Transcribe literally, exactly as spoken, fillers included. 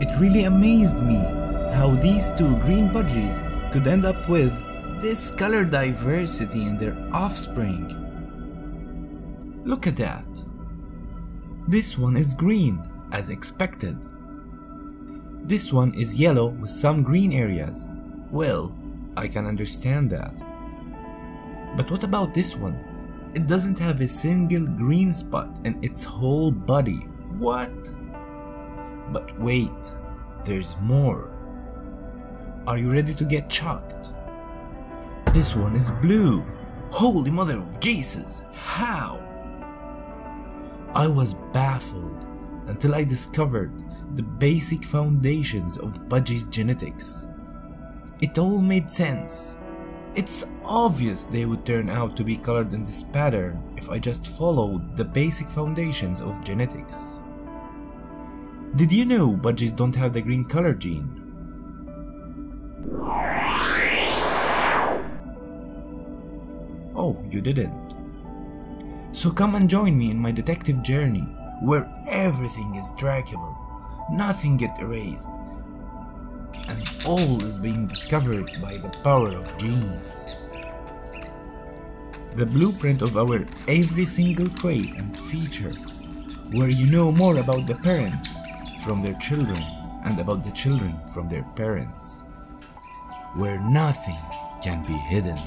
It really amazed me how these two green budgies could end up with this color diversity in their offspring. Look at that. This one is green, as expected. This one is yellow with some green areas. Well, I can understand that. But what about this one? It doesn't have a single green spot in its whole body. What? But wait, there's more. Are you ready to get shocked? This one is blue. Holy Mother of Jesus, how? I was baffled until I discovered the basic foundations of Budgie's genetics. It all made sense. It's obvious they would turn out to be colored in this pattern if I just followed the basic foundations of genetics. Did you know budgies don't have the green color gene? Oh, you didn't. So come and join me in my detective journey, where everything is trackable, nothing gets erased, and all is being discovered by the power of genes. The blueprint of our every single trait and feature, where you know more about the parents from their children and about the children from their parents, where nothing can be hidden.